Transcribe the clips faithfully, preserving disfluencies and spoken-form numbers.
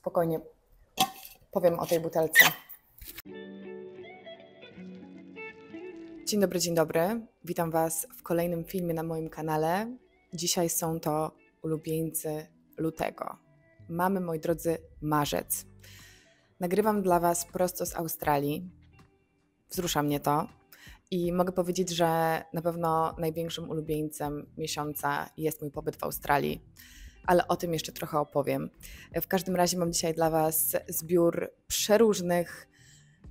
spokojnie powiem o tej butelce. Dzień dobry, dzień dobry. Witam Was w kolejnym filmie na moim kanale. Dzisiaj są to ulubieńcy lutego. Mamy, moi drodzy, marzec. Nagrywam dla Was prosto z Australii. Wzrusza mnie to i mogę powiedzieć, że na pewno największym ulubieńcem miesiąca jest mój pobyt w Australii, ale o tym jeszcze trochę opowiem. W każdym razie mam dzisiaj dla Was zbiór przeróżnych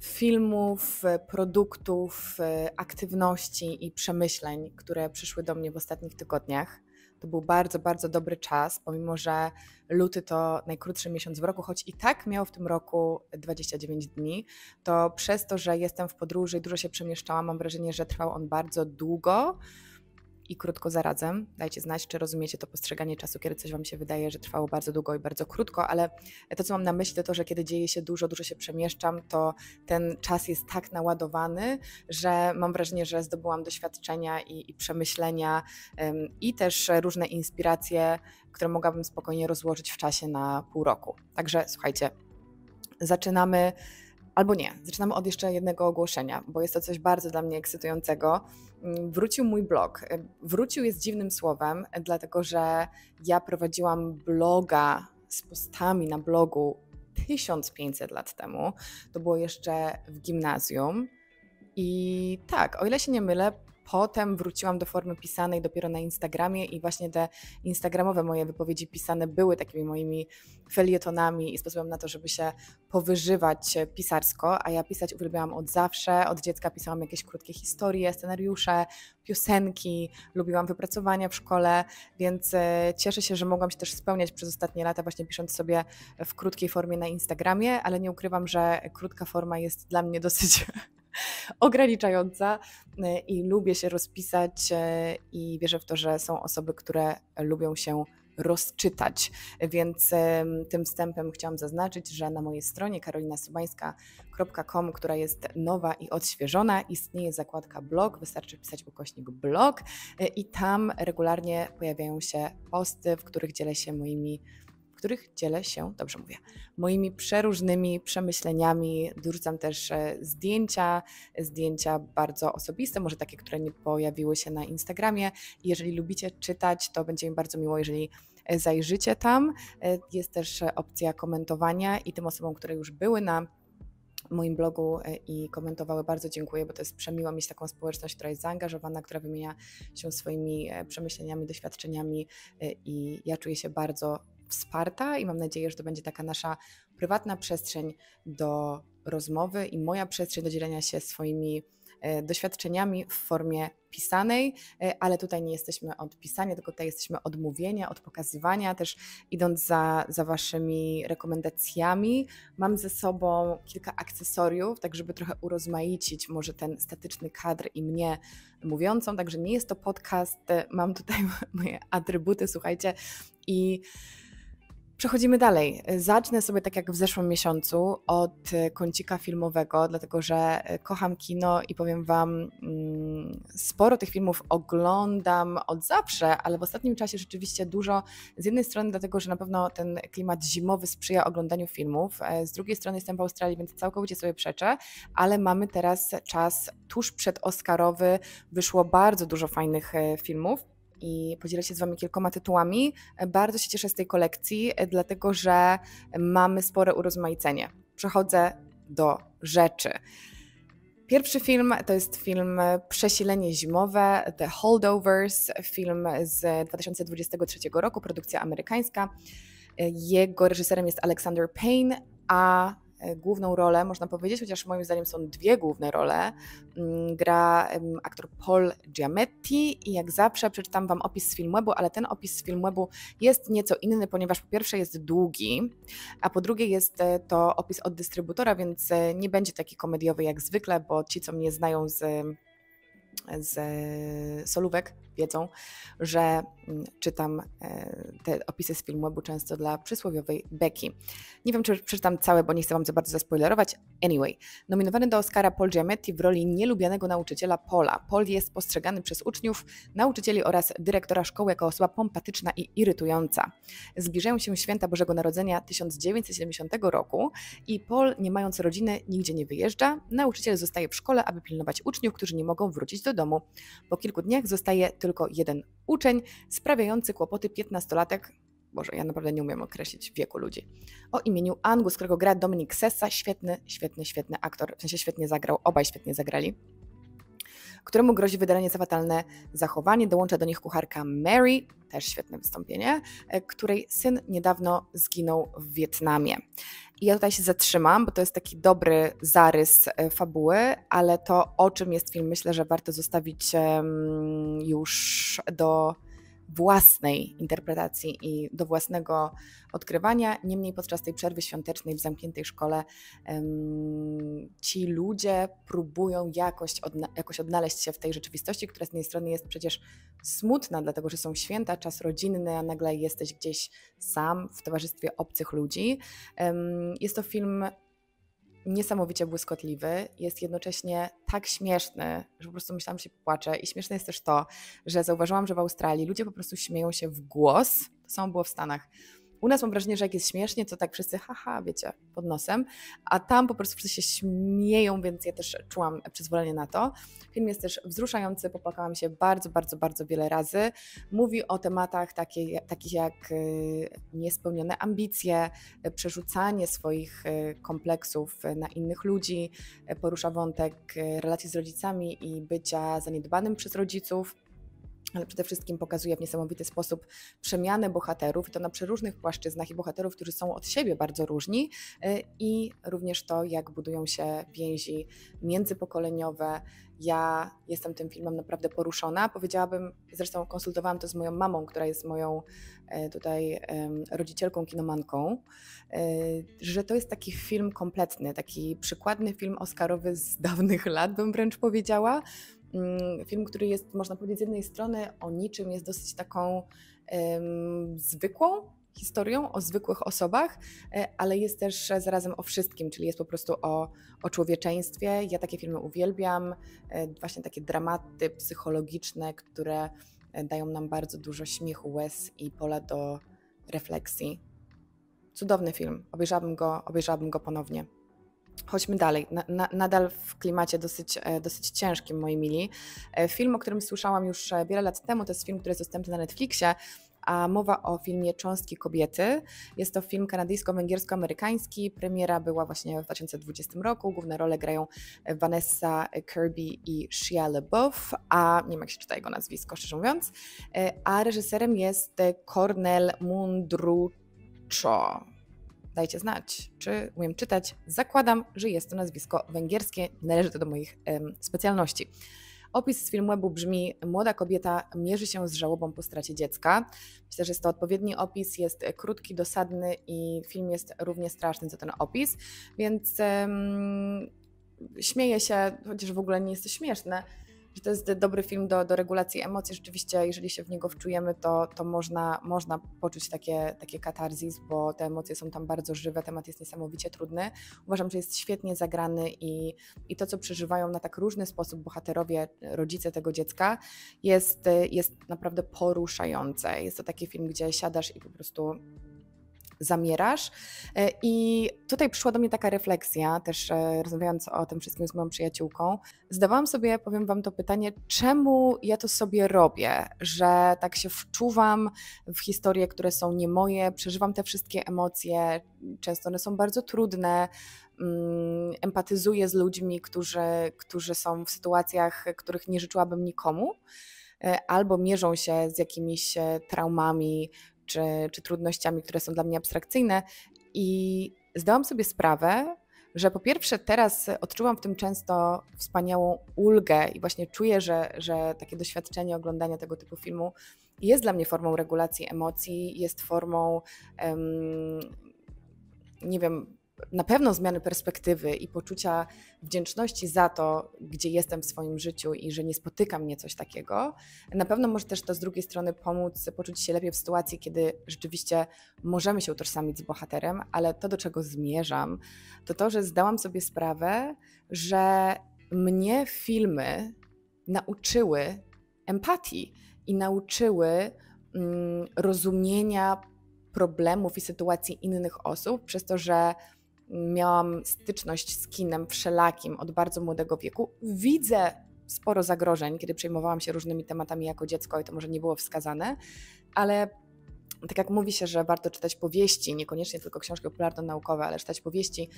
filmów, produktów, aktywności i przemyśleń, które przyszły do mnie w ostatnich tygodniach. To był bardzo, bardzo dobry czas, pomimo że luty to najkrótszy miesiąc w roku, choć i tak miał w tym roku dwadzieścia dziewięć dni, to przez to, że jestem w podróży i dużo się przemieszczałam, mam wrażenie, że trwał on bardzo długo i krótko zarazem. Dajcie znać, czy rozumiecie to postrzeganie czasu, kiedy coś Wam się wydaje, że trwało bardzo długo i bardzo krótko, ale to, co mam na myśli, to to, że kiedy dzieje się dużo, dużo się przemieszczam, to ten czas jest tak naładowany, że mam wrażenie, że zdobyłam doświadczenia i, i przemyślenia ym, i też różne inspiracje, które mogłabym spokojnie rozłożyć w czasie na pół roku. Także słuchajcie, zaczynamy, albo nie, zaczynamy od jeszcze jednego ogłoszenia, bo jest to coś bardzo dla mnie ekscytującego. Wrócił mój blog. Wrócił jest dziwnym słowem, dlatego że ja prowadziłam bloga z postami na blogu tysiąc pięćset lat temu. To było jeszcze w gimnazjum. I tak, o ile się nie mylę, potem wróciłam do formy pisanej dopiero na Instagramie i właśnie te instagramowe moje wypowiedzi pisane były takimi moimi felietonami i sposobem na to, żeby się powyżywać pisarsko, a ja pisać uwielbiałam od zawsze. Od dziecka pisałam jakieś krótkie historie, scenariusze, piosenki, lubiłam wypracowania w szkole, więc cieszę się, że mogłam się też spełniać przez ostatnie lata właśnie pisząc sobie w krótkiej formie na Instagramie, ale nie ukrywam, że krótka forma jest dla mnie dosyć ograniczająca i lubię się rozpisać i wierzę w to, że są osoby, które lubią się rozczytać, więc tym wstępem chciałam zaznaczyć, że na mojej stronie karolina sobańska kropka com, która jest nowa i odświeżona, istnieje zakładka blog, wystarczy wpisać ukośnik blog i tam regularnie pojawiają się posty, w których dzielę się moimi w których dzielę się, dobrze mówię, moimi przeróżnymi przemyśleniami. Dorzucam też zdjęcia, zdjęcia bardzo osobiste, może takie, które nie pojawiły się na Instagramie. Jeżeli lubicie czytać, to będzie mi bardzo miło, jeżeli zajrzycie tam. Jest też opcja komentowania i tym osobom, które już były na moim blogu i komentowały, bardzo dziękuję, bo to jest przemiło mieć taką społeczność, która jest zaangażowana, która wymienia się swoimi przemyśleniami, doświadczeniami i ja czuję się bardzo wsparta i mam nadzieję, że to będzie taka nasza prywatna przestrzeń do rozmowy i moja przestrzeń do dzielenia się swoimi doświadczeniami w formie pisanej, ale tutaj nie jesteśmy od pisania, tylko tutaj jesteśmy od mówienia, od pokazywania, też idąc za, za Waszymi rekomendacjami. Mam ze sobą kilka akcesoriów, tak żeby trochę urozmaicić może ten statyczny kadr i mnie mówiącą, także nie jest to podcast, mam tutaj moje atrybuty, słuchajcie, i przechodzimy dalej. Zacznę sobie tak jak w zeszłym miesiącu od kącika filmowego, dlatego że kocham kino i powiem Wam, sporo tych filmów oglądam od zawsze, ale w ostatnim czasie rzeczywiście dużo. Z jednej strony dlatego, że na pewno ten klimat zimowy sprzyja oglądaniu filmów, z drugiej strony jestem w Australii, więc całkowicie sobie przeczę, ale mamy teraz czas tuż przed Oscarowy, wyszło bardzo dużo fajnych filmów. I podzielę się z Wami kilkoma tytułami. Bardzo się cieszę z tej kolekcji, dlatego że mamy spore urozmaicenie. Przechodzę do rzeczy. Pierwszy film to jest film Przesilenie zimowe, The Holdovers, film z dwa tysiące dwudziestego trzeciego roku, produkcja amerykańska. Jego reżyserem jest Alexander Payne, a główną rolę, można powiedzieć, chociaż moim zdaniem są dwie główne role, gra aktor Paul Giamatti i jak zawsze przeczytam Wam opis z Filmwebu, ale ten opis z Filmwebu jest nieco inny, ponieważ po pierwsze jest długi, a po drugie jest to opis od dystrybutora, więc nie będzie taki komediowy jak zwykle, bo ci, co mnie znają z... z solówek, wiedzą, że czytam te opisy z filmu często dla przysłowiowej Becky. Nie wiem, czy przeczytam całe, bo nie chcę wam za bardzo zaspoilerować. Anyway, nominowany do Oscara Paul Giamatti w roli nielubianego nauczyciela Paula. Paul jest postrzegany przez uczniów, nauczycieli oraz dyrektora szkoły jako osoba pompatyczna i irytująca. Zbliżają się święta Bożego Narodzenia tysiąc dziewięćset siedemdziesiątego roku i Paul, nie mając rodziny, nigdzie nie wyjeżdża. Nauczyciel zostaje w szkole, aby pilnować uczniów, którzy nie mogą wrócić do domu. Po kilku dniach zostaje tylko jeden uczeń, sprawiający kłopoty piętnastolatek, Boże, ja naprawdę nie umiem określić wieku ludzi, o imieniu Angus, którego gra Dominic Sessa, świetny, świetny, świetny aktor, w sensie świetnie zagrał, obaj świetnie zagrali, któremu grozi wydalenie za fatalne zachowanie. Dołącza do nich kucharka Mary, też świetne wystąpienie, której syn niedawno zginął w Wietnamie. I ja tutaj się zatrzymam, bo to jest taki dobry zarys fabuły, ale to, o czym jest film, myślę, że warto zostawić już do własnej interpretacji i do własnego odkrywania. Niemniej podczas tej przerwy świątecznej w zamkniętej szkole um, ci ludzie próbują jakoś, odna jakoś odnaleźć się w tej rzeczywistości, która z jednej strony jest przecież smutna, dlatego że są święta, czas rodzinny, a nagle jesteś gdzieś sam w towarzystwie obcych ludzi. Um, jest to film niesamowicie błyskotliwy, jest jednocześnie tak śmieszny, że po prostu myślałam, że się popłaczę. I śmieszne jest też to, że zauważyłam, że w Australii ludzie po prostu śmieją się w głos. To samo było w Stanach. U nas mam wrażenie, że jak jest śmiesznie, to tak wszyscy haha, wiecie, pod nosem, a tam po prostu wszyscy się śmieją, więc ja też czułam przyzwolenie na to. Film jest też wzruszający, popłakałam się bardzo, bardzo, bardzo wiele razy. Mówi o tematach takie, takich jak niespełnione ambicje, przerzucanie swoich kompleksów na innych ludzi, porusza wątek relacji z rodzicami i bycia zaniedbanym przez rodziców, ale przede wszystkim pokazuje w niesamowity sposób przemianę bohaterów, to na przeróżnych płaszczyznach i bohaterów, którzy są od siebie bardzo różni, i również to, jak budują się więzi międzypokoleniowe. Ja jestem tym filmem naprawdę poruszona. Powiedziałabym, zresztą konsultowałam to z moją mamą, która jest moją tutaj rodzicielką, kinomanką, że to jest taki film kompletny, taki przykładny film oscarowy z dawnych lat, bym wręcz powiedziała. Film, który jest, można powiedzieć, z jednej strony o niczym, jest dosyć taką um, zwykłą historią o zwykłych osobach, ale jest też zarazem o wszystkim, czyli jest po prostu o, o człowieczeństwie. Ja takie filmy uwielbiam, właśnie takie dramaty psychologiczne, które dają nam bardzo dużo śmiechu, łez i pola do refleksji. Cudowny film, obejrzałabym go, obejrzałabym go ponownie. Chodźmy dalej, na, na, nadal w klimacie dosyć, dosyć ciężkim, moi mili. Film, o którym słyszałam już wiele lat temu, to jest film, który jest dostępny na Netflixie, a mowa o filmie Cząstki kobiety. Jest to film kanadyjsko-węgiersko-amerykański, premiera była właśnie w dwa tysiące dwudziestym roku, główne role grają Vanessa Kirby i Shia LaBeouf, a nie wiem jak się czyta jego nazwisko, szczerze mówiąc, a reżyserem jest Kornel Mundruczó. Dajcie znać, czy umiem czytać. Zakładam, że jest to nazwisko węgierskie, należy to do moich um, specjalności. Opis z filmu brzmi: młoda kobieta mierzy się z żałobą po stracie dziecka. Myślę, że jest to odpowiedni opis, jest krótki, dosadny i film jest równie straszny co ten opis, więc um, śmieję się, chociaż w ogóle nie jest to śmieszne, że to jest dobry film do, do regulacji emocji. Rzeczywiście, jeżeli się w niego wczujemy, to, to można, można poczuć takie, takie katarzis, bo te emocje są tam bardzo żywe, temat jest niesamowicie trudny. Uważam, że jest świetnie zagrany i, i to, co przeżywają na tak różny sposób bohaterowie, rodzice tego dziecka, jest, jest naprawdę poruszające. Jest to taki film, gdzie siadasz i po prostu zamierasz. I tutaj przyszła do mnie taka refleksja, też rozmawiając o tym wszystkim z moją przyjaciółką, zdawałam sobie, powiem wam, to pytanie, czemu ja to sobie robię, że tak się wczuwam w historie, które są nie moje, przeżywam te wszystkie emocje, często one są bardzo trudne, empatyzuję z ludźmi, którzy, którzy są w sytuacjach, których nie życzyłabym nikomu, albo mierzą się z jakimiś traumami, Czy, czy trudnościami, które są dla mnie abstrakcyjne. I zdałam sobie sprawę, że po pierwsze teraz odczuwam w tym często wspaniałą ulgę i właśnie czuję, że, że takie doświadczenie oglądania tego typu filmu jest dla mnie formą regulacji emocji, jest formą, um, nie wiem, na pewno zmiany perspektywy i poczucia wdzięczności za to, gdzie jestem w swoim życiu i że nie spotyka mnie coś takiego. Na pewno może też to z drugiej strony pomóc poczuć się lepiej w sytuacji, kiedy rzeczywiście możemy się utożsamić z bohaterem, ale to, do czego zmierzam, to to, że zdałam sobie sprawę, że mnie filmy nauczyły empatii i nauczyły mm, rozumienia problemów i sytuacji innych osób, przez to, że miałam styczność z kinem wszelakim od bardzo młodego wieku. Widzę sporo zagrożeń, kiedy przejmowałam się różnymi tematami jako dziecko i to może nie było wskazane, ale tak jak mówi się, że warto czytać powieści, niekoniecznie tylko książki popularno-naukowe, ale czytać powieści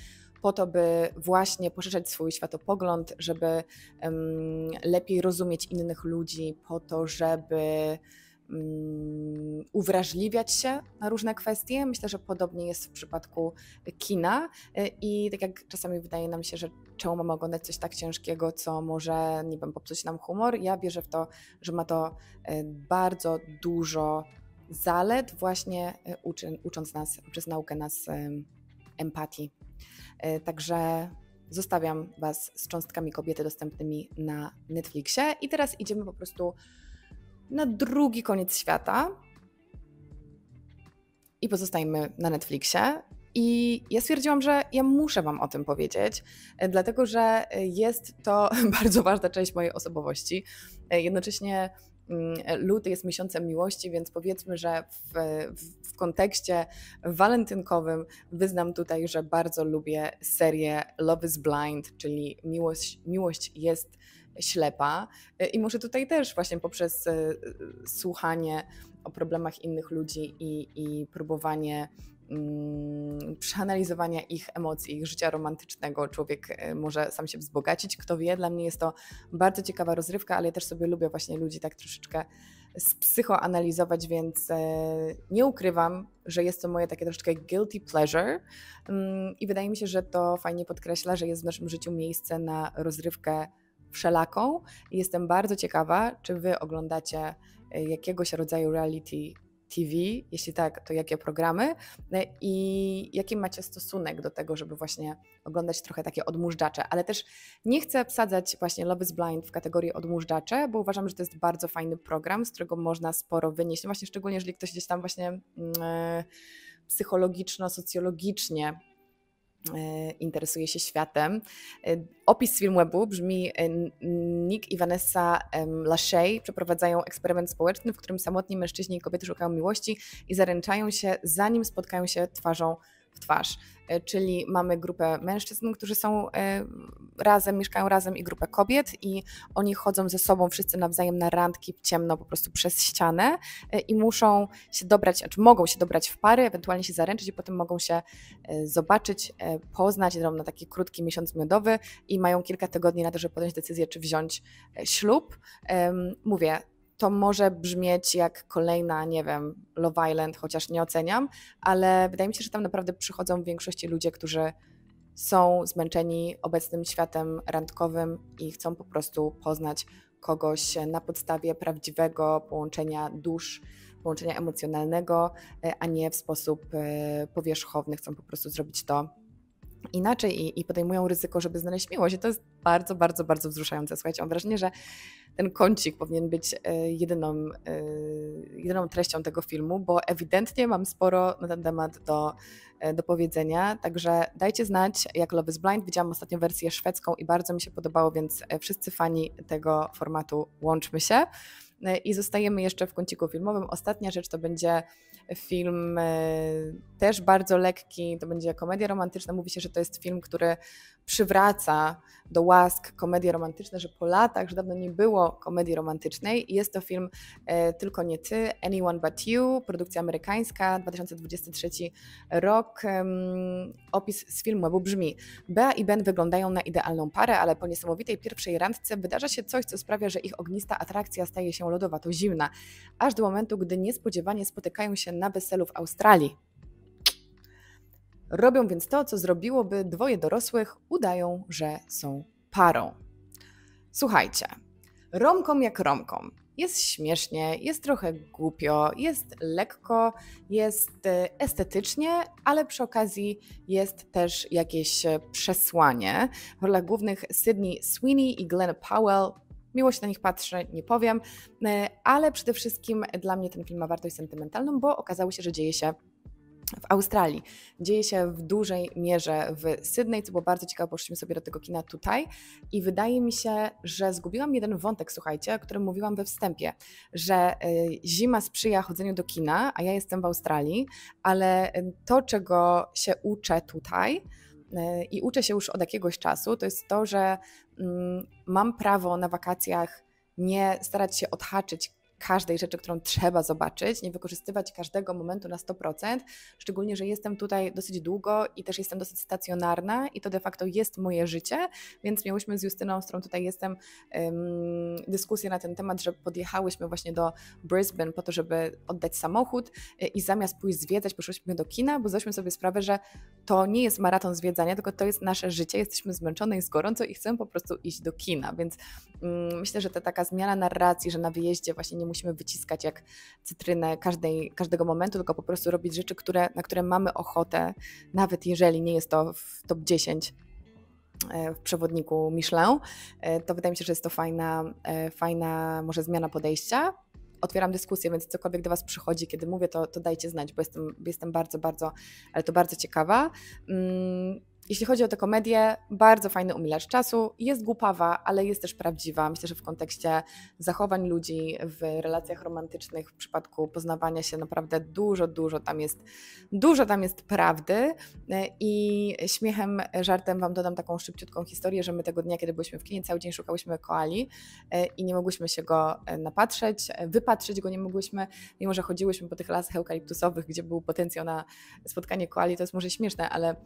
po to, by właśnie poszerzać swój światopogląd, żeby um, lepiej rozumieć innych ludzi, po to, żeby um, uwrażliwiać się na różne kwestie. Myślę, że podobnie jest w przypadku kina i tak jak czasami wydaje nam się, że czemu mamy oglądać coś tak ciężkiego, co może, nie wiem, popsuć nam humor. Ja wierzę w to, że ma to bardzo dużo zalet, właśnie uczy, ucząc nas przez naukę nas um, empatii. E, także zostawiam Was z cząstkami kobiety dostępnymi na Netflixie i teraz idziemy po prostu na drugi koniec świata i pozostajemy na Netflixie. I ja stwierdziłam, że ja muszę Wam o tym powiedzieć, dlatego że jest to bardzo ważna część mojej osobowości. Jednocześnie luty jest miesiącem miłości, więc powiedzmy, że w, w, w kontekście walentynkowym wyznam tutaj, że bardzo lubię serię Love is Blind, czyli miłość, miłość jest ślepa. I może tutaj też właśnie poprzez słuchanie o problemach innych ludzi i, i próbowanie Hmm, przeanalizowania ich emocji, ich życia romantycznego. Człowiek może sam się wzbogacić, kto wie. Dla mnie jest to bardzo ciekawa rozrywka, ale ja też sobie lubię właśnie ludzi tak troszeczkę spsychoanalizować, więc e, nie ukrywam, że jest to moje takie troszeczkę guilty pleasure hmm, i wydaje mi się, że to fajnie podkreśla, że jest w naszym życiu miejsce na rozrywkę wszelaką. I jestem bardzo ciekawa, czy Wy oglądacie jakiegoś rodzaju reality T V, jeśli tak, to jakie programy i jaki macie stosunek do tego, żeby właśnie oglądać trochę takie odmóżdżacze, ale też nie chcę wsadzać właśnie Love is Blind w kategorię odmóżdżacze, bo uważam, że to jest bardzo fajny program, z którego można sporo wynieść, no właśnie szczególnie jeżeli ktoś gdzieś tam właśnie yy, psychologiczno-socjologicznie interesuje się światem. Opis filmu brzmi: Nick i Vanessa Lachey przeprowadzają eksperyment społeczny, w którym samotni mężczyźni i kobiety szukają miłości i zaręczają się, zanim spotkają się twarzą w twarz. Czyli mamy grupę mężczyzn, którzy są razem, mieszkają razem i grupę kobiet i oni chodzą ze sobą wszyscy nawzajem na randki w ciemno po prostu przez ścianę i muszą się dobrać, znaczy mogą się dobrać w pary, ewentualnie się zaręczyć i potem mogą się zobaczyć, poznać, idą na taki krótki miesiąc miodowy i mają kilka tygodni na to, żeby podjąć decyzję, czy wziąć ślub. Mówię, to może brzmieć jak kolejna, nie wiem, Love Island, chociaż nie oceniam, ale wydaje mi się, że tam naprawdę przychodzą w większości ludzie, którzy są zmęczeni obecnym światem randkowym i chcą po prostu poznać kogoś na podstawie prawdziwego połączenia dusz, połączenia emocjonalnego, a nie w sposób powierzchowny, chcą po prostu zrobić to inaczej i podejmują ryzyko, żeby znaleźć miłość. I to jest bardzo, bardzo, bardzo wzruszające. Słuchajcie, mam wrażenie, że ten kącik powinien być jedyną, jedyną treścią tego filmu, bo ewidentnie mam sporo na ten temat do, do powiedzenia. Także dajcie znać, jak Love is Blind. Widziałam ostatnią wersję szwedzką i bardzo mi się podobało, więc wszyscy fani tego formatu, łączmy się. I zostajemy jeszcze w kąciku filmowym. Ostatnia rzecz to będzie film też bardzo lekki, to będzie komedia romantyczna. Mówi się, że to jest film, który przywraca do łask komedie romantyczne, że po latach, że dawno nie było komedii romantycznej. Jest to film Tylko nie ty, Anyone But You, produkcja amerykańska, dwa tysiące dwudziesty trzeci rok. Opis z filmu, bo brzmi: Bea i Ben wyglądają na idealną parę, ale po niesamowitej pierwszej randce wydarza się coś, co sprawia, że ich ognista atrakcja staje się lodowato zimna, aż do momentu, gdy niespodziewanie spotykają się na weselu w Australii. Robią więc to, co zrobiłoby dwoje dorosłych, udają, że są parą. Słuchajcie, romkom jak romkom, Jest śmiesznie, jest trochę głupio, jest lekko, jest estetycznie, ale przy okazji jest też jakieś przesłanie. W rolach głównych Sydney Sweeney i Glenn Powell. Miło się na nich patrzę, nie powiem, ale przede wszystkim dla mnie ten film ma wartość sentymentalną, bo okazało się, że dzieje się w Australii. Dzieje się w dużej mierze w Sydney, co było bardzo ciekawe, poszliśmy sobie do tego kina tutaj i wydaje mi się, że zgubiłam jeden wątek, słuchajcie, o którym mówiłam we wstępie, że zima sprzyja chodzeniu do kina, a ja jestem w Australii, ale to, czego się uczę tutaj i uczę się już od jakiegoś czasu, to jest to, że mam prawo na wakacjach nie starać się odhaczyć każdej rzeczy, którą trzeba zobaczyć, nie wykorzystywać każdego momentu na sto procent, szczególnie, że jestem tutaj dosyć długo i też jestem dosyć stacjonarna i to de facto jest moje życie, więc miałyśmy z Justyną, z którą tutaj jestem, dyskusję na ten temat, że podjechałyśmy właśnie do Brisbane po to, żeby oddać samochód i zamiast pójść zwiedzać, poszłyśmy do kina, bo zdaliśmy sobie sprawę, że to nie jest maraton zwiedzania, tylko to jest nasze życie, jesteśmy zmęczone, jest gorąco i chcemy po prostu iść do kina, więc myślę, że ta taka zmiana narracji, że na wyjeździe właśnie nie musimy wyciskać jak cytrynę każdej, każdego momentu, tylko po prostu robić rzeczy, które, na które mamy ochotę, nawet jeżeli nie jest to w top dziesięć w przewodniku Michelin, to wydaje mi się, że jest to fajna, fajna może zmiana podejścia. Otwieram dyskusję, więc cokolwiek do Was przychodzi, kiedy mówię, to, to dajcie znać, bo jestem, jestem bardzo, bardzo, ale to bardzo ciekawa. Mm. Jeśli chodzi o tę komedię, bardzo fajny umilacz czasu, jest głupawa, ale jest też prawdziwa. Myślę, że w kontekście zachowań ludzi w relacjach romantycznych, w przypadku poznawania się naprawdę dużo, dużo tam jest, dużo tam jest prawdy i śmiechem, żartem Wam dodam taką szybciutką historię, że my tego dnia, kiedy byliśmy w kinie, cały dzień szukałyśmy koali i nie mogłyśmy się go napatrzeć, wypatrzeć go nie mogłyśmy, mimo że chodziłyśmy po tych lasach eukaliptusowych, gdzie był potencjał na spotkanie koali, to jest może śmieszne, ale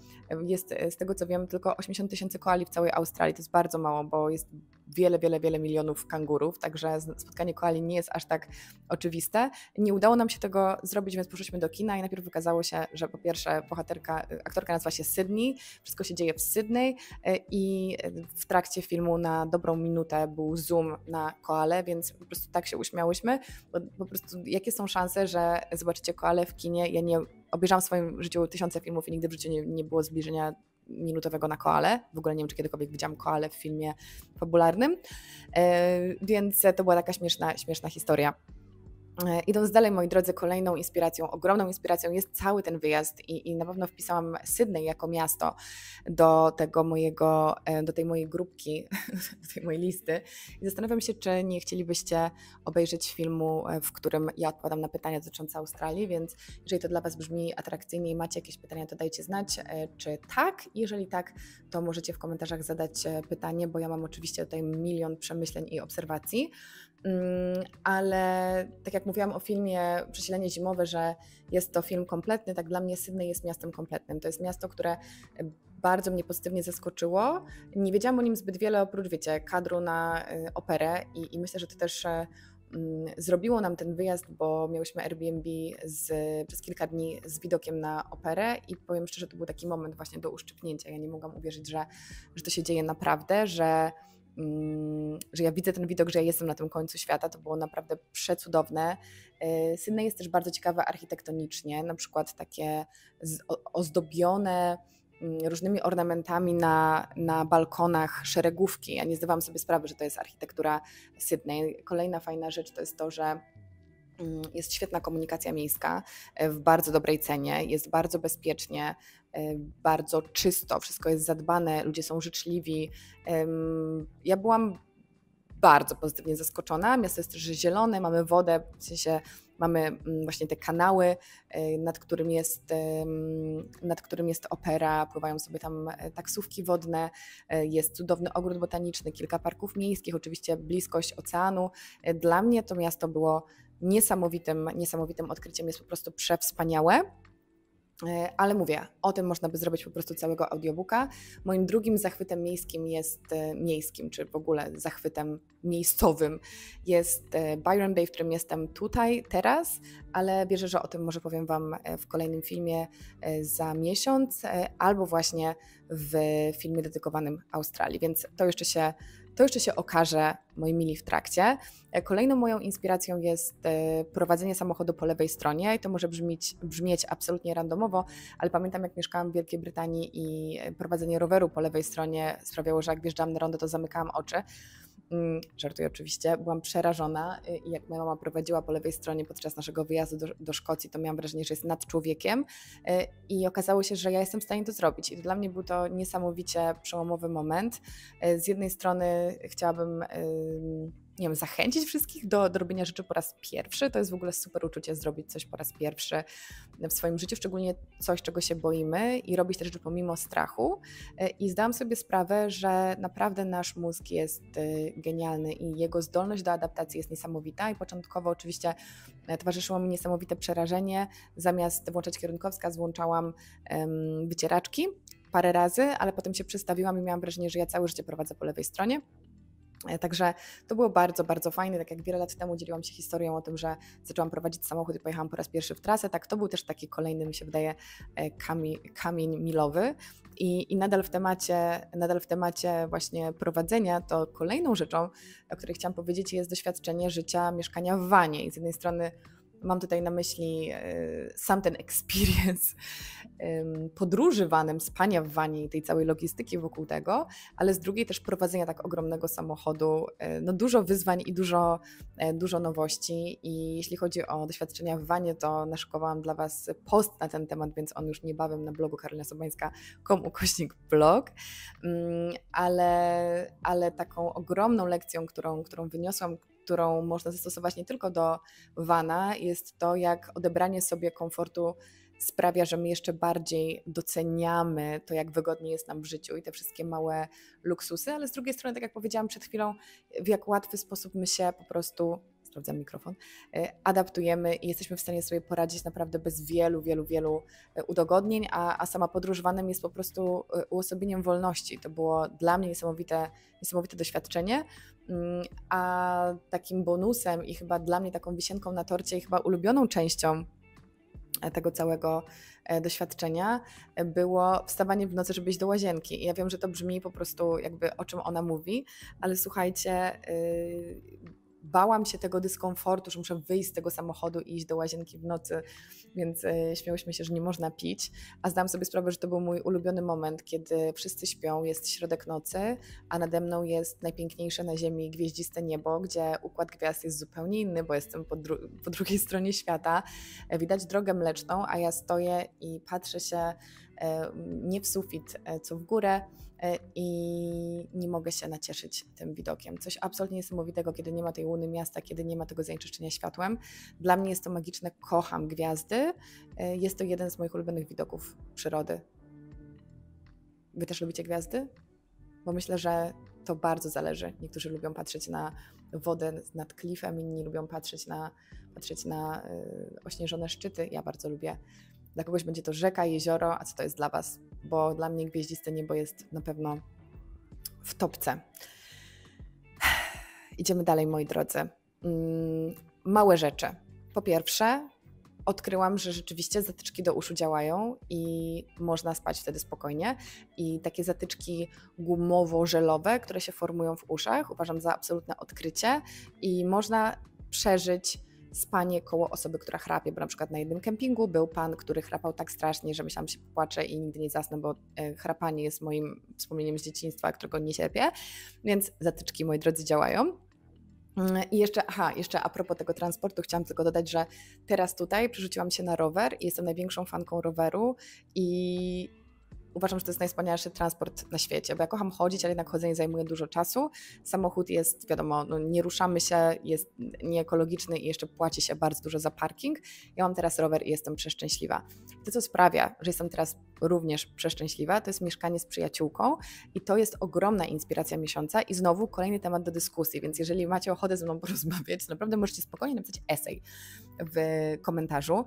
jest z tego co wiem, tylko osiemdziesiąt tysięcy koali w całej Australii, to jest bardzo mało, bo jest wiele, wiele, wiele milionów kangurów, także spotkanie koali nie jest aż tak oczywiste. Nie udało nam się tego zrobić, więc poszliśmy do kina i najpierw wykazało się, że po pierwsze bohaterka, aktorka nazywa się Sydney, wszystko się dzieje w Sydney i w trakcie filmu na dobrą minutę był zoom na koalę, więc po prostu tak się uśmiałyśmy, bo po prostu jakie są szanse, że zobaczycie koalę w kinie, ja nie obejrzałam w swoim życiu tysiące filmów i nigdy w życiu nie, nie było zbliżenia minutowego na koalę. W ogóle nie wiem, czy kiedykolwiek widziałam koalę w filmie fabularnym, yy, więc to była taka śmieszna, śmieszna historia. Idąc dalej, moi drodzy, kolejną inspiracją, ogromną inspiracją jest cały ten wyjazd i, i na pewno wpisałam Sydney jako miasto do tego mojego, do tej mojej grupki, do tej mojej listy i zastanawiam się, czy nie chcielibyście obejrzeć filmu, w którym ja odpowiadam na pytania dotyczące Australii, więc jeżeli to dla Was brzmi atrakcyjnie i macie jakieś pytania, to dajcie znać, czy tak. Jeżeli tak, to możecie w komentarzach zadać pytanie, bo ja mam oczywiście tutaj milion przemyśleń i obserwacji. Ale tak jak mówiłam o filmie Przesilenie zimowe, że jest to film kompletny, tak dla mnie Sydney jest miastem kompletnym. To jest miasto, które bardzo mnie pozytywnie zaskoczyło. Nie wiedziałam o nim zbyt wiele oprócz, wiecie, kadru na operę i, i myślę, że to też zrobiło nam ten wyjazd, bo miałyśmy Airbnb z, przez kilka dni z widokiem na operę i powiem szczerze, to był taki moment właśnie do uszczypnięcia. Ja nie mogłam uwierzyć, że, że to się dzieje naprawdę, że że ja widzę ten widok, że ja jestem na tym końcu świata, to było naprawdę przecudowne. Sydney jest też bardzo ciekawe architektonicznie, na przykład takie ozdobione różnymi ornamentami na, na balkonach szeregówki. Ja nie zdawałam sobie sprawy, że to jest architektura Sydney. Kolejna fajna rzecz to jest to, że jest świetna komunikacja miejska w bardzo dobrej cenie, jest bardzo bezpiecznie, bardzo czysto, wszystko jest zadbane, ludzie są życzliwi. Ja byłam bardzo pozytywnie zaskoczona, miasto jest też zielone, mamy wodę, w sensie mamy właśnie te kanały, nad którym jest, nad którym jest opera, pływają sobie tam taksówki wodne, jest cudowny ogród botaniczny, kilka parków miejskich, oczywiście bliskość oceanu. Dla mnie to miasto było niesamowitym, niesamowitym odkryciem, jest po prostu przewspaniałe. Ale mówię, o tym można by zrobić po prostu całego audiobooka. Moim drugim zachwytem miejskim jest, miejskim, czy w ogóle zachwytem miejscowym jest Byron Bay, w którym jestem tutaj, teraz, ale wierzę, że o tym może powiem Wam w kolejnym filmie za miesiąc albo właśnie w filmie dedykowanym Australii, więc to jeszcze się To jeszcze się okaże, moi mili, w trakcie. Kolejną moją inspiracją jest prowadzenie samochodu po lewej stronie i to może brzmieć, brzmieć absolutnie randomowo, ale pamiętam, jak mieszkałam w Wielkiej Brytanii i prowadzenie roweru po lewej stronie sprawiało, że jak wjeżdżałam na rondo, to zamykałam oczy. Żartuję oczywiście, byłam przerażona i jak moja mama prowadziła po lewej stronie podczas naszego wyjazdu do, do Szkocji, to miałam wrażenie, że jest nad człowiekiem i okazało się, że ja jestem w stanie to zrobić i dla mnie był to niesamowicie przełomowy moment. Z jednej strony chciałabym nie wiem, zachęcić wszystkich do, do robienia rzeczy po raz pierwszy, to jest w ogóle super uczucie zrobić coś po raz pierwszy w swoim życiu, szczególnie coś, czego się boimy i robić te rzeczy pomimo strachu i zdałam sobie sprawę, że naprawdę nasz mózg jest genialny i jego zdolność do adaptacji jest niesamowita i początkowo oczywiście towarzyszyło mi niesamowite przerażenie, zamiast włączać kierunkowskaz włączałam um, wycieraczki parę razy, ale potem się przestawiłam i miałam wrażenie, że ja całe życie prowadzę po lewej stronie. Także to było bardzo, bardzo fajne, tak jak wiele lat temu dzieliłam się historią o tym, że zaczęłam prowadzić samochód i pojechałam po raz pierwszy w trasę, tak to był też taki kolejny, mi się wydaje, kamień, kamień milowy i, i nadal w temacie, nadal w temacie właśnie prowadzenia, to kolejną rzeczą, o której chciałam powiedzieć, jest doświadczenie życia mieszkania w vanie i z jednej strony mam tutaj na myśli y, sam ten experience y, podróży vanem, spania w vanie i tej całej logistyki wokół tego, ale z drugiej też prowadzenia tak ogromnego samochodu. Y, no dużo wyzwań i dużo, y, dużo nowości i jeśli chodzi o doświadczenia w vanie, to naszykowałam dla Was post na ten temat, więc on już niebawem na blogu karolinasobanska kropka com ukośnik blog, y, ale, ale taką ogromną lekcją, którą, którą wyniosłam, którą można zastosować nie tylko do vana, jest to, jak odebranie sobie komfortu sprawia, że my jeszcze bardziej doceniamy to, jak wygodnie jest nam w życiu i te wszystkie małe luksusy, ale z drugiej strony, tak jak powiedziałam przed chwilą, w jak łatwy sposób my się po prostu, sprawdzam mikrofon, adaptujemy i jesteśmy w stanie sobie poradzić naprawdę bez wielu, wielu, wielu udogodnień, a, a sama podróż vanem jest po prostu uosobieniem wolności. To było dla mnie niesamowite, niesamowite doświadczenie, a takim bonusem i chyba dla mnie taką wisienką na torcie i chyba ulubioną częścią tego całego doświadczenia było wstawanie w nocy, żeby iść do łazienki. I ja wiem, że to brzmi po prostu jakby o czym ona mówi, ale słuchajcie, yy, bałam się tego dyskomfortu, że muszę wyjść z tego samochodu i iść do łazienki w nocy, więc y, śmiałyśmy się, że nie można pić, a zdałam sobie sprawę, że to był mój ulubiony moment, kiedy wszyscy śpią, jest środek nocy, a nade mną jest najpiękniejsze na ziemi gwieździste niebo, gdzie układ gwiazd jest zupełnie inny, bo jestem po, dru- po drugiej stronie świata, widać drogę mleczną, a ja stoję i patrzę się nie w sufit, co w górę i nie mogę się nacieszyć tym widokiem. Coś absolutnie niesamowitego, kiedy nie ma tej łuny miasta, kiedy nie ma tego zanieczyszczenia światłem. Dla mnie jest to magiczne, kocham gwiazdy. Jest to jeden z moich ulubionych widoków przyrody. Wy też lubicie gwiazdy? Bo myślę, że to bardzo zależy. Niektórzy lubią patrzeć na wodę nad klifem, inni lubią patrzeć na, patrzeć na ośnieżone szczyty. Ja bardzo lubię. Dla kogoś będzie to rzeka, jezioro, a co to jest dla Was? Bo dla mnie gwieździste niebo jest na pewno w topce. Idziemy dalej, moi drodzy. Małe rzeczy. Po pierwsze, odkryłam, że rzeczywiście zatyczki do uszu działają i można spać wtedy spokojnie. I takie zatyczki gumowo-żelowe, które się formują w uszach, uważam za absolutne odkrycie i można przeżyć spanie koło osoby, która chrapie, bo na przykład na jednym kempingu był pan, który chrapał tak strasznie, że myślałam, się popłaczę i nigdy nie zasnę, bo chrapanie jest moim wspomnieniem z dzieciństwa, którego nie cierpię, więc zatyczki, moi drodzy, działają. I jeszcze, aha, jeszcze a propos tego transportu, chciałam tylko dodać, że teraz tutaj przerzuciłam się na rower i jestem największą fanką roweru i uważam, że to jest najwspanialszy transport na świecie, bo ja kocham chodzić, ale jednak chodzenie zajmuje dużo czasu. Samochód jest, wiadomo, no nie ruszamy się, jest nieekologiczny i jeszcze płaci się bardzo dużo za parking. Ja mam teraz rower i jestem przeszczęśliwa. To, co sprawia, że jestem teraz również przeszczęśliwa, to jest mieszkanie z przyjaciółką i to jest ogromna inspiracja miesiąca i znowu kolejny temat do dyskusji, więc jeżeli macie ochotę ze mną porozmawiać, to naprawdę możecie spokojnie napisać esej w komentarzu.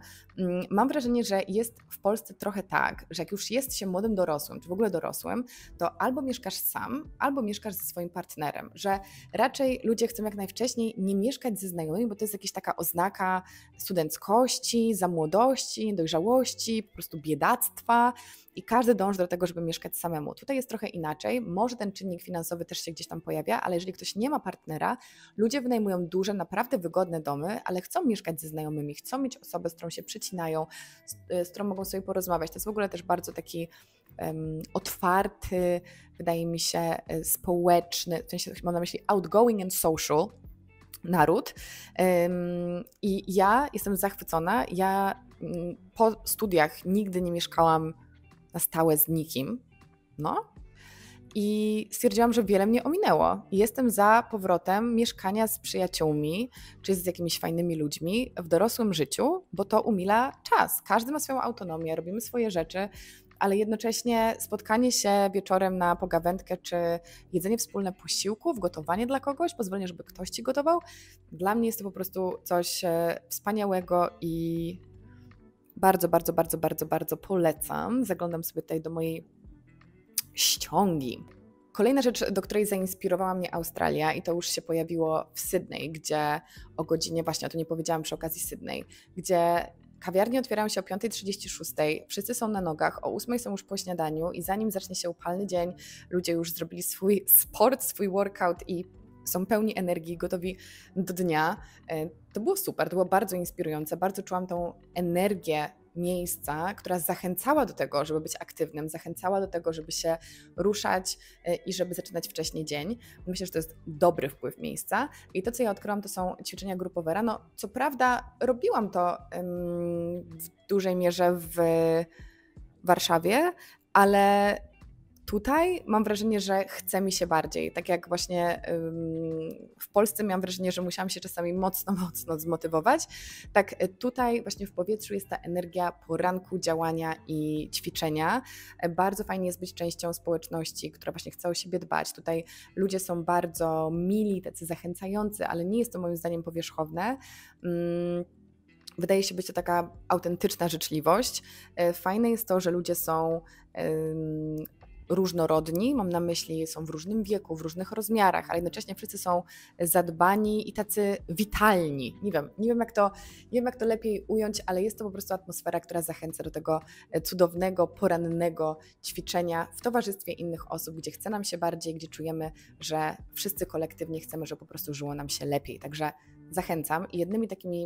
Mam wrażenie, że jest w Polsce trochę tak, że jak już jest się młodym dorosłym, czy w ogóle dorosłym, to albo mieszkasz sam, albo mieszkasz ze swoim partnerem, że raczej ludzie chcą jak najwcześniej nie mieszkać ze znajomymi, bo to jest jakaś taka oznaka studenckości, za młodości, dojrzałości, po prostu biedactwa, i każdy dąży do tego, żeby mieszkać samemu. Tutaj jest trochę inaczej, może ten czynnik finansowy też się gdzieś tam pojawia, ale jeżeli ktoś nie ma partnera, ludzie wynajmują duże, naprawdę wygodne domy, ale chcą mieszkać ze znajomymi, chcą mieć osobę, z którą się przycinają, z, z którą mogą sobie porozmawiać. To jest w ogóle też bardzo taki um, otwarty, wydaje mi się, społeczny, w sensie mam na myśli outgoing and social naród. Um, I ja jestem zachwycona, ja um, po studiach nigdy nie mieszkałam na stałe z nikim, no i stwierdziłam, że wiele mnie ominęło. Jestem za powrotem mieszkania z przyjaciółmi, czy z jakimiś fajnymi ludźmi w dorosłym życiu, bo to umila czas. Każdy ma swoją autonomię, robimy swoje rzeczy, ale jednocześnie spotkanie się wieczorem na pogawędkę, czy jedzenie wspólne posiłków, gotowanie dla kogoś, pozwolenie, żeby ktoś ci gotował, dla mnie jest to po prostu coś wspaniałego i bardzo, bardzo, bardzo, bardzo, bardzo polecam. Zaglądam sobie tutaj do mojej ściągi. Kolejna rzecz, do której zainspirowała mnie Australia, i to już się pojawiło w Sydney, gdzie o godzinie, właśnie o tym nie powiedziałam przy okazji Sydney, gdzie kawiarnie otwierają się o piąta trzydzieści sześć, wszyscy są na nogach, o ósmej są już po śniadaniu i zanim zacznie się upalny dzień, ludzie już zrobili swój sport, swój workout i są pełni energii, gotowi do dnia. To było super, to było bardzo inspirujące, bardzo czułam tą energię miejsca, która zachęcała do tego, żeby być aktywnym, zachęcała do tego, żeby się ruszać i żeby zaczynać wcześniej dzień. Myślę, że to jest dobry wpływ miejsca i to, co ja odkryłam, to są ćwiczenia grupowe rano. Co prawda robiłam to w dużej mierze w Warszawie, ale tutaj mam wrażenie, że chce mi się bardziej. Tak jak właśnie w Polsce miałam wrażenie, że musiałam się czasami mocno, mocno zmotywować. Tak tutaj właśnie w powietrzu jest ta energia poranku, działania i ćwiczenia. Bardzo fajnie jest być częścią społeczności, która właśnie chce o siebie dbać. Tutaj ludzie są bardzo mili, tacy zachęcający, ale nie jest to moim zdaniem powierzchowne. Wydaje się być to taka autentyczna życzliwość. Fajne jest to, że ludzie są różnorodni, mam na myśli, są w różnym wieku, w różnych rozmiarach, ale jednocześnie wszyscy są zadbani i tacy witalni. Nie wiem, nie wiem jak to, nie wiem jak to lepiej ująć, ale jest to po prostu atmosfera, która zachęca do tego cudownego, porannego ćwiczenia w towarzystwie innych osób, gdzie chce nam się bardziej, gdzie czujemy, że wszyscy kolektywnie chcemy, że po prostu żyło nam się lepiej. Także zachęcam. I jednymi takimi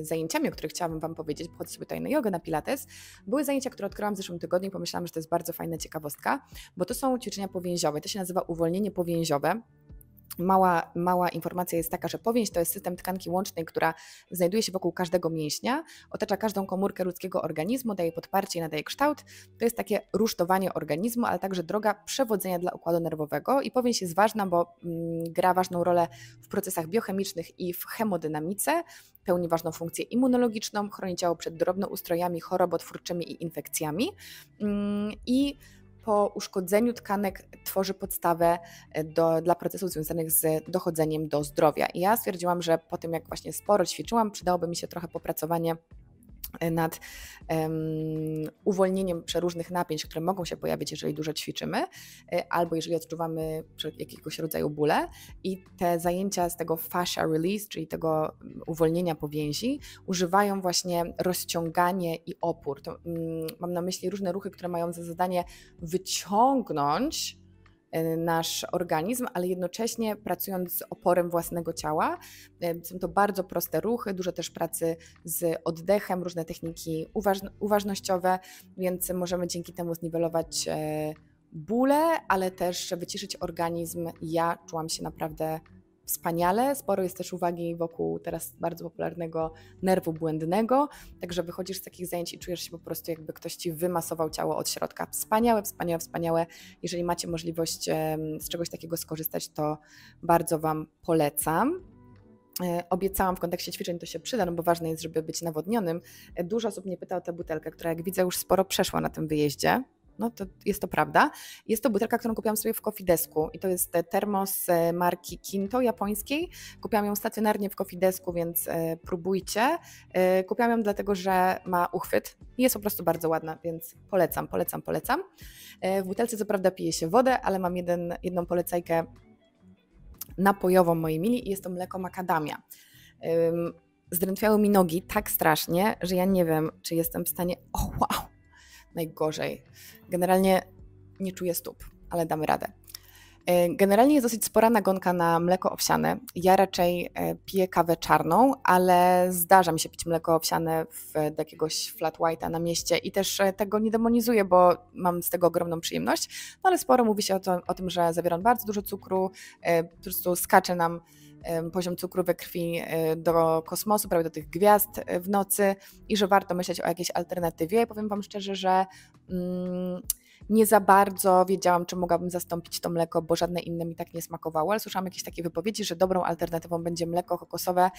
y, zajęciami, o których chciałabym Wam powiedzieć, bo chodzę sobie tutaj na jogę, na pilates, były zajęcia, które odkryłam w zeszłym tygodniu i pomyślałam, że to jest bardzo fajna ciekawostka, bo to są ćwiczenia powięziowe. To się nazywa uwolnienie powięziowe. Mała, mała informacja jest taka, że powięź to jest system tkanki łącznej, która znajduje się wokół każdego mięśnia, otacza każdą komórkę ludzkiego organizmu, daje podparcie i nadaje kształt. To jest takie rusztowanie organizmu, ale także droga przewodzenia dla układu nerwowego i powięź jest ważna, bo mm, gra ważną rolę w procesach biochemicznych i w hemodynamice, pełni ważną funkcję immunologiczną, chroni ciało przed drobnoustrojami chorobotwórczymi i infekcjami mm, i po uszkodzeniu tkanek tworzy podstawę do, dla procesów związanych z dochodzeniem do zdrowia. I ja stwierdziłam, że po tym jak właśnie sporo ćwiczyłam, przydałoby mi się trochę popracowanie nad um, uwolnieniem przeróżnych napięć, które mogą się pojawić, jeżeli dużo ćwiczymy, albo jeżeli odczuwamy jakiegoś rodzaju bóle. I te zajęcia z tego fascia release, czyli tego uwolnienia powięzi, używają właśnie rozciąganie i opór. To, um, mam na myśli różne ruchy, które mają za zadanie wyciągnąć nasz organizm, ale jednocześnie pracując z oporem własnego ciała. Są to bardzo proste ruchy, dużo też pracy z oddechem, różne techniki uważ- uważnościowe, więc możemy dzięki temu zniwelować bóle, ale też wyciszyć organizm. Ja czułam się naprawdę wspaniale. Sporo jest też uwagi wokół teraz bardzo popularnego nerwu błędnego, także wychodzisz z takich zajęć i czujesz się po prostu, jakby ktoś ci wymasował ciało od środka. Wspaniałe, wspaniałe, wspaniałe. Jeżeli macie możliwość z czegoś takiego skorzystać, to bardzo Wam polecam. Obiecałam w kontekście ćwiczeń, to się przyda, no bo ważne jest, żeby być nawodnionym. Dużo osób mnie pyta o tę butelkę, która jak widzę już sporo przeszła na tym wyjeździe. No to jest to prawda. Jest to butelka, którą kupiłam sobie w Coffee Desku i to jest termos marki Kinto japońskiej. Kupiłam ją stacjonarnie w Coffee Desku, więc próbujcie. Kupiłam ją dlatego, że ma uchwyt i jest po prostu bardzo ładna, więc polecam, polecam, polecam. W butelce co prawda pije się wodę, ale mam jeden, jedną polecajkę napojową, moi mili, i jest to mleko makadamia. Zdrętwiały mi nogi tak strasznie, że ja nie wiem, czy jestem w stanie... O, wow! najgorzej. Generalnie nie czuję stóp, ale damy radę. Generalnie jest dosyć spora nagonka na mleko owsiane. Ja raczej piję kawę czarną, ale zdarza mi się pić mleko owsiane w, do jakiegoś flat white'a na mieście i też tego nie demonizuję, bo mam z tego ogromną przyjemność, no ale sporo mówi się o, to, o tym, że zawiera on bardzo dużo cukru, po prostu skacze nam poziom cukru we krwi do kosmosu, prawie do tych gwiazd w nocy i że warto myśleć o jakiejś alternatywie. Ja powiem Wam szczerze, że mm, nie za bardzo wiedziałam, czy mogłabym zastąpić to mleko, bo żadne inne mi tak nie smakowało, ale słyszałam jakieś takie wypowiedzi, że dobrą alternatywą będzie mleko kokosowe,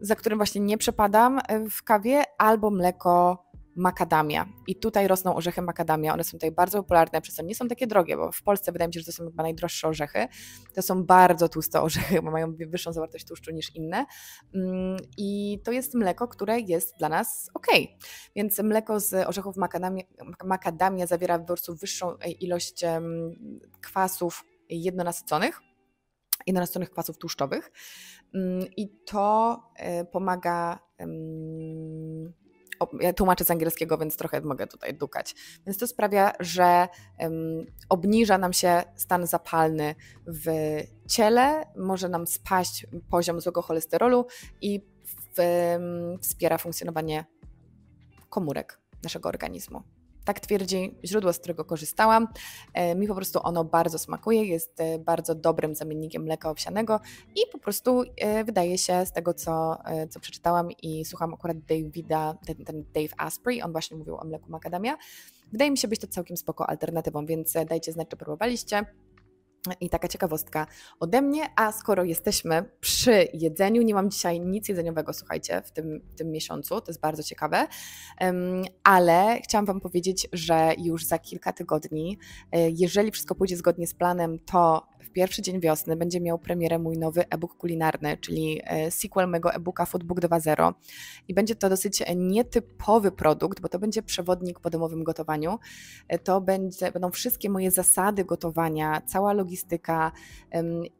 za którym właśnie nie przepadam w kawie, albo mleko makadamia. I tutaj rosną orzechy makadamia, one są tutaj bardzo popularne, przez to nie są takie drogie, bo w Polsce wydaje mi się, że to są chyba najdroższe orzechy. To są bardzo tłuste orzechy, bo mają wyższą zawartość tłuszczu niż inne. I to jest mleko, które jest dla nas ok. Więc mleko z orzechów makadamia, makadamia zawiera po prostu wyższą ilość kwasów jednonasyconych, jednonasyconych kwasów tłuszczowych. I to pomaga... Ja tłumaczę z angielskiego, więc trochę mogę tutaj dukać. Więc to sprawia, że um, obniża nam się stan zapalny w ciele, może nam spaść poziom złego cholesterolu i w, um, wspiera funkcjonowanie komórek naszego organizmu. Tak twierdzi źródło, z którego korzystałam. E, mi po prostu ono bardzo smakuje, jest e, bardzo dobrym zamiennikiem mleka owsianego i po prostu e, wydaje się z tego, co, e, co przeczytałam i słucham akurat Davida, ten, ten Dave Asprey, on właśnie mówił o mleku makadamia. Wydaje mi się być to całkiem spoko alternatywą, więc dajcie znać, czy próbowaliście. I taka ciekawostka ode mnie, a skoro jesteśmy przy jedzeniu, nie mam dzisiaj nic jedzeniowego, słuchajcie, w tym, w tym miesiącu, to jest bardzo ciekawe, ale chciałam Wam powiedzieć, że już za kilka tygodni, jeżeli wszystko pójdzie zgodnie z planem, to w pierwszy dzień wiosny będzie miał premierę mój nowy e-book kulinarny, czyli sequel mojego e-booka Foodbook dwa zero i będzie to dosyć nietypowy produkt, bo to będzie przewodnik po domowym gotowaniu, to będzie, będą wszystkie moje zasady gotowania, cała logistyka, logistyka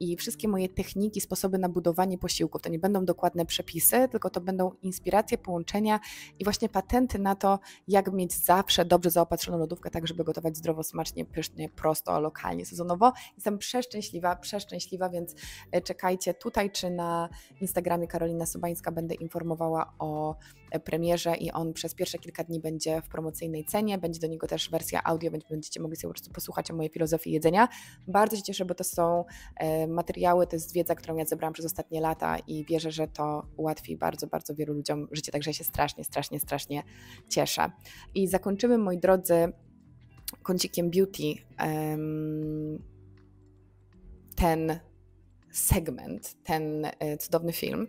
i wszystkie moje techniki, sposoby na budowanie posiłków. To nie będą dokładne przepisy, tylko to będą inspiracje, połączenia i właśnie patenty na to, jak mieć zawsze dobrze zaopatrzoną lodówkę, tak żeby gotować zdrowo, smacznie, pysznie, prosto, lokalnie, sezonowo. Jestem przeszczęśliwa, przeszczęśliwa, więc czekajcie tutaj, czy na Instagramie Karolina Sobańska będę informowała o premierze i on przez pierwsze kilka dni będzie w promocyjnej cenie. Będzie do niego też wersja audio, więc będziecie mogli sobie po prostu posłuchać o mojej filozofii jedzenia. Bardzo się cieszę, bo to są e, materiały, to jest wiedza, którą ja zebrałam przez ostatnie lata i wierzę, że to ułatwi bardzo, bardzo wielu ludziom życie, także ja się strasznie, strasznie, strasznie cieszę. I zakończymy, moi drodzy, kącikiem beauty um, ten segment, ten e, cudowny film.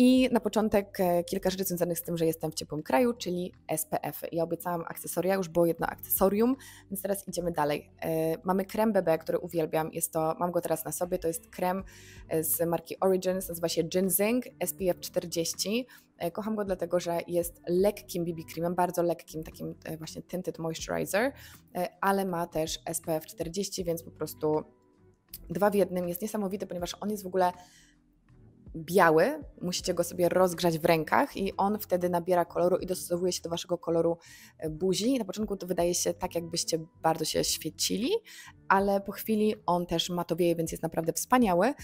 I na początek kilka rzeczy związanych z tym, że jestem w ciepłym kraju, czyli S P F. Ja obiecałam akcesoria, już było jedno akcesorium, więc teraz idziemy dalej. Mamy krem B B, który uwielbiam, jest to, mam go teraz na sobie, to jest krem z marki Origins, nazywa się Ginzing S P F czterdzieści. Kocham go dlatego, że jest lekkim B B creamem, bardzo lekkim, takim właśnie tinted moisturizer, ale ma też S P F czterdzieści, więc po prostu dwa w jednym. Jest niesamowity, ponieważ on jest w ogóle... biały, musicie go sobie rozgrzać w rękach i on wtedy nabiera koloru i dostosowuje się do waszego koloru buzi. Na początku to wydaje się tak, jakbyście bardzo się świecili, ale po chwili on też matowieje, więc jest naprawdę wspaniały,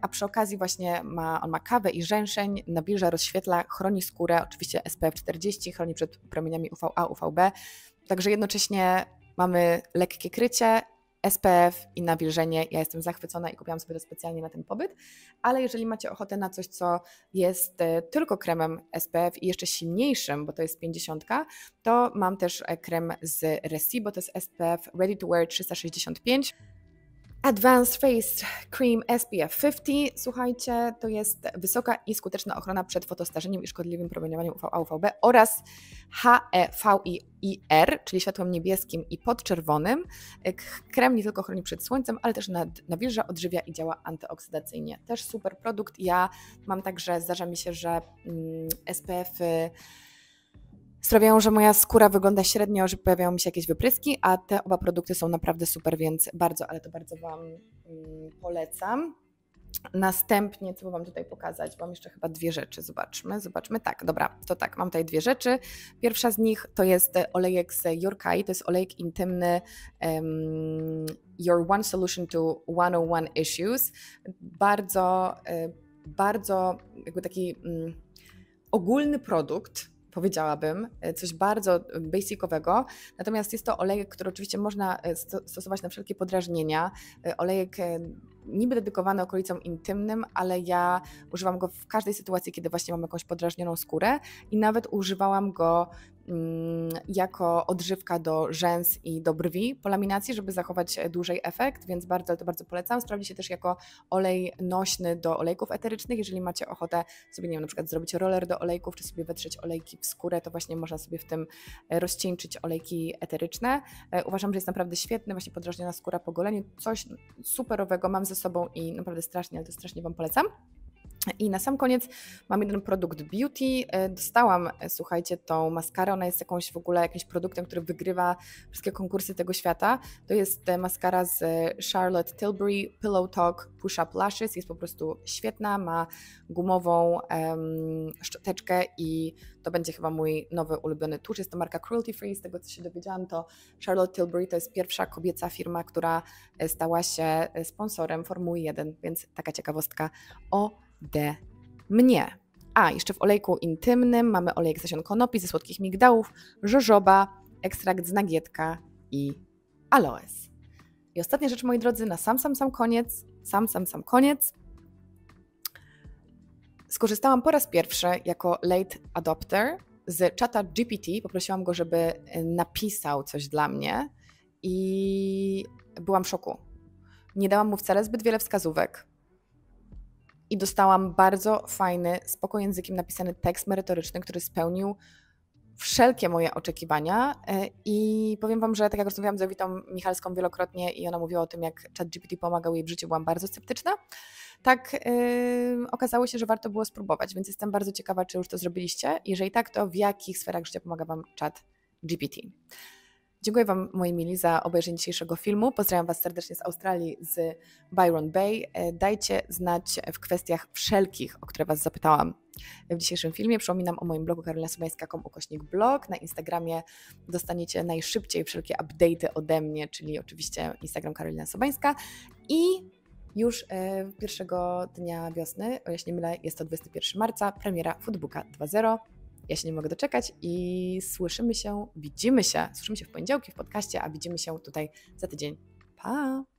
a przy okazji właśnie ma, on ma kawę i rzęszeń, nabliża, rozświetla, chroni skórę, oczywiście S P F czterdzieści, chroni przed promieniami U V A, U V B, także jednocześnie mamy lekkie krycie, S P F i nawilżenie. Ja jestem zachwycona i kupiłam sobie to specjalnie na ten pobyt, ale jeżeli macie ochotę na coś, co jest tylko kremem S P F i jeszcze silniejszym, bo to jest pięćdziesiąt, to mam też krem z Resibo, to jest S P F Ready to Wear trzysta sześćdziesiąt pięć. Advanced Face Cream S P F pięćdziesiąt, słuchajcie, to jest wysoka i skuteczna ochrona przed fotostarzeniem i szkodliwym promieniowaniem U V A, U V B oraz H E V I R, czyli światłem niebieskim i podczerwonym. Krem nie tylko chroni przed słońcem, ale też nawilża, odżywia i działa antyoksydacyjnie. Też super produkt. Ja mam także, zdarza mi się, że mm, S P F y sprawiają, że moja skóra wygląda średnio, że pojawiają mi się jakieś wypryski, a te oba produkty są naprawdę super, więc bardzo, ale to bardzo Wam polecam. Następnie, co wam tutaj pokazać, mam jeszcze chyba dwie rzeczy, zobaczmy, zobaczmy, tak, dobra, to tak, mam tutaj dwie rzeczy. Pierwsza z nich to jest olejek z Your Kaya, to jest olejek intymny um, Your One Solution to sto jeden Issues, bardzo, bardzo jakby taki um, ogólny produkt, powiedziałabym, coś bardzo basicowego, natomiast jest to olejek, który oczywiście można stosować na wszelkie podrażnienia, olejek niby dedykowany okolicom intymnym, ale ja używam go w każdej sytuacji, kiedy właśnie mam jakąś podrażnioną skórę i nawet używałam go mm, jako odżywka do rzęs i do brwi po laminacji, żeby zachować dłużej efekt, więc bardzo to bardzo polecam. Sprawdzi się też jako olej nośny do olejków eterycznych, jeżeli macie ochotę sobie, nie wiem, na przykład zrobić roller do olejków, czy sobie wetrzeć olejki w skórę, to właśnie można sobie w tym rozcieńczyć olejki eteryczne. Uważam, że jest naprawdę świetny, właśnie podrażniona skóra po goleniu, coś superowego, mam ze sobą i naprawdę strasznie, ale to strasznie wam polecam. I na sam koniec mam jeden produkt beauty. Dostałam, słuchajcie, tą maskarę, ona jest jakąś w ogóle jakimś produktem, który wygrywa wszystkie konkursy tego świata. To jest maskara z Charlotte Tilbury, Pillow Talk Push Up Lashes, jest po prostu świetna, ma gumową um, szczoteczkę i to będzie chyba mój nowy ulubiony tusz. Jest to marka cruelty free, z tego co się dowiedziałam, to Charlotte Tilbury to jest pierwsza kobieca firma, która stała się sponsorem Formuły jeden, więc taka ciekawostka o de mnie. A, jeszcze w olejku intymnym mamy olejek z nasion konopi, ze słodkich migdałów, jojoba, ekstrakt z nagietka i aloes. I ostatnia rzecz, moi drodzy, na sam, sam, sam koniec, sam, sam, sam koniec. Skorzystałam po raz pierwszy jako late adopter z Chata G P T. Poprosiłam go, żeby napisał coś dla mnie i byłam w szoku. Nie dałam mu wcale zbyt wiele wskazówek. I dostałam bardzo fajny, spoko językiem napisany tekst merytoryczny, który spełnił wszelkie moje oczekiwania. I powiem wam, że tak jak rozmawiałam z Zwitą Michalską wielokrotnie i ona mówiła o tym, jak ChatGPT pomagał jej w życiu, byłam bardzo sceptyczna. Tak yy, okazało się, że warto było spróbować, więc jestem bardzo ciekawa, czy już to zrobiliście. Jeżeli tak, to w jakich sferach życia pomaga wam ChatGPT? Dziękuję wam, moi mili, za obejrzenie dzisiejszego filmu. Pozdrawiam was serdecznie z Australii, z Byron Bay. Dajcie znać w kwestiach wszelkich, o które was zapytałam w dzisiejszym filmie. Przypominam o moim blogu karolina sobańska kropka com ukośnik blog. Na Instagramie dostaniecie najszybciej wszelkie update'y ode mnie, czyli oczywiście Instagram Karolina Sobańska. I już pierwszego dnia wiosny, o ile się nie mylę, jest to dwudziestego pierwszego marca, premiera Foodbooka dwa zero. Ja się nie mogę doczekać i słyszymy się, widzimy się, słyszymy się w poniedziałki w podcaście, a widzimy się tutaj za tydzień. Pa!